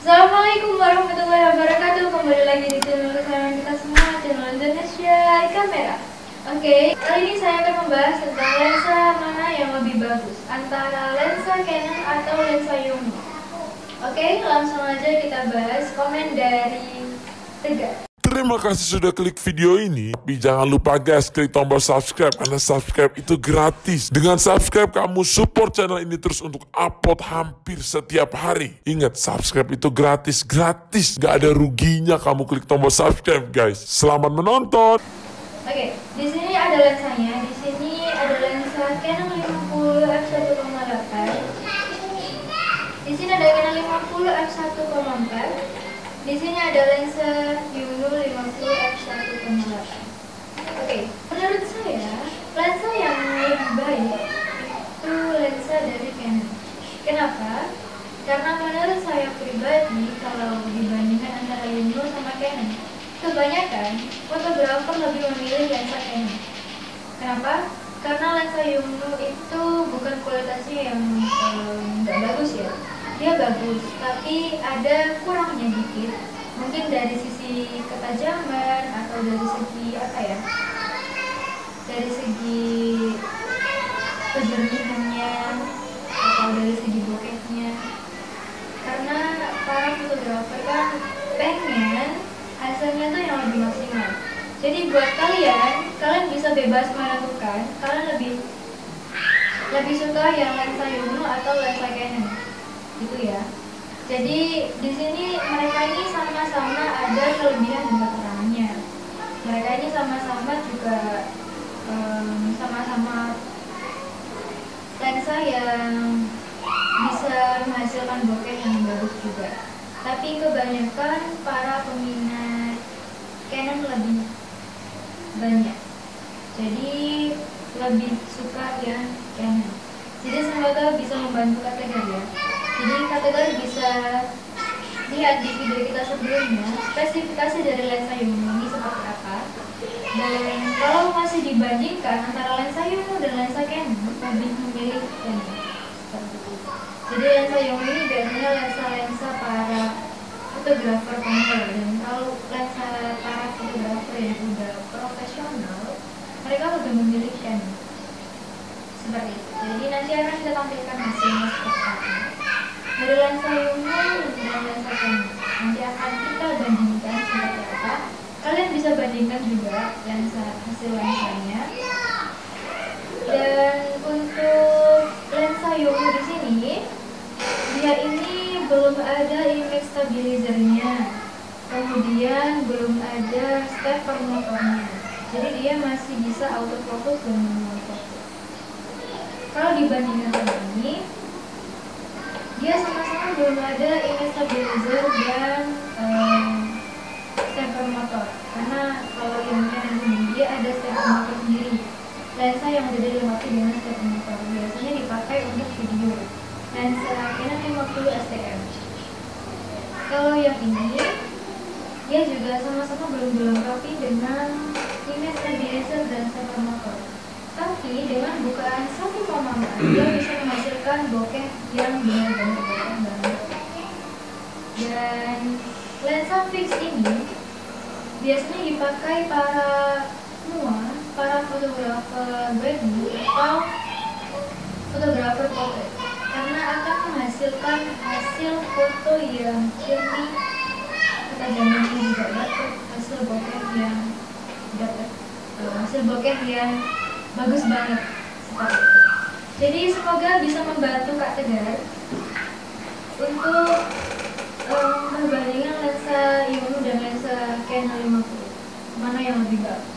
Assalamualaikum warahmatullahi wabarakatuh. Kembali lagi di channel kesayangan kita semua, channel Indonesia Kamera. Oke, kali ini saya akan membahas tentang lensa mana yang lebih bagus, antara lensa Canon atau lensa Yongnuo. Oke, langsung aja kita bahas komen dari Tegar. Terima kasih sudah klik video ini. Tapi jangan lupa guys, klik tombol subscribe, karena subscribe itu gratis. Dengan subscribe kamu support channel ini terus untuk upload hampir setiap hari. Ingat, subscribe itu gratis, gak ada ruginya kamu klik tombol subscribe guys. Selamat menonton. Oke, di sini ada lensanya. Di sini ada lensa Canon 50 f1.8. Di sini ada Canon 50 f1.4. Di sini ada lensa Yongnuo 50 f1.8. Oke, menurut saya lensa yang lebih baik itu lensa dari Canon. Kenapa? Karena menurut saya pribadi kalau dibandingkan antara Yongnuo sama Canon, kebanyakan fotografer lebih memilih lensa Canon. Kenapa? Karena lensa Yongnuo itu bukan kualitasnya yang nggak bagus ya. Dia bagus, tapi ada kurangnya dikit. Mungkin dari sisi ketajaman atau dari segi apa ya? Dari segi kejernihannya atau dari segi bokehnya. Karena para fotografer kan pengen hasilnya tuh yang lebih maksimal. Jadi buat kalian bisa bebas menentukan kalian lebih suka yang lensa Yongnuo atau lensa Canon. Gitu ya. Jadi di sini mereka ini sama-sama ada kelebihan dan kekurangannya. Mereka ini sama-sama juga lensa yang bisa menghasilkan bokeh yang bagus juga. Tapi kebanyakan para peminat Canon lebih banyak. Jadi lebih suka yang Canon. Jadi semoga bisa membantu kalian ya. Jadi kalian bisa lihat di video kita sebelumnya spesifikasi dari lensa Yongnuo ini seperti apa. Dan kalau masih dibandingkan antara lensa Yongnuo dan lensa Canon, lebih memilih Canon. Jadi lensa Yongnuo ini biasanya lensa-lensa para fotografer pemula, dan kalau lensa para fotografer yang udah profesional, mereka lebih memilih Canon. Seperti itu. Jadi nanti akan kita tampilkan hasilnya seperti apa. Dari lensa Yongnuo dan lensa Canon nanti akan kita bandingkan seperti apa. Kalian bisa bandingkan juga hasil lensanya. Dan untuk lensa Yongnuo di sini, dia ini belum ada image stabilizernya, kemudian belum ada stepper motornya. Jadi dia masih bisa autofocus dan monofokus. Kalau dibandingkan sama ini, dia sama-sama belum ada image stabilizer dan stepper motor. Karena kalau yang ini dia ada stepper motor sendiri. Lensa yang udah dilengkapi dengan stepper motor biasanya dipakai untuk video. Lensa Canon 50 STM. Kalau yang ini dia juga sama-sama belum dilengkapi dengan image stabilizer dan stepper motor. Tapi dengan bukaan 1,4 dia bisa menghasilkan bokeh yang benar-benar. Dan lensa fix ini biasanya dipakai para fotografer wedding atau fotografer portrait, karena akan menghasilkan hasil foto yang jernih, ketajamannya juga dapat, hasil bokeh yang bagus banget. Jadi semoga bisa membantu Kak Tegar untuk perbandingan lensa Yongnuo dan lensa Canon 50 mana yang lebih bagus.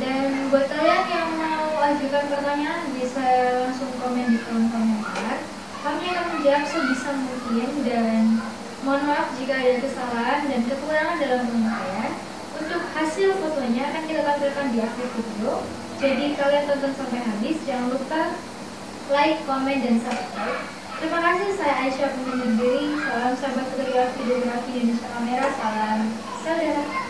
Dan buat kalian yang mau ajukan pertanyaan bisa langsung komen di kolom komentar. Kami akan menjawab sebisa mungkin, dan mohon maaf jika ada kesalahan dan kekurangan dalam penyampaian. Untuk hasil fotonya akan kita tampilkan di akhir video. Jadi kalian tonton sampai habis, jangan lupa like, komen, dan subscribe. Terima kasih, saya Aisyah Purnamadi. Salam sahabat fotografi videografi Indonesia Kamera. Salam saudara.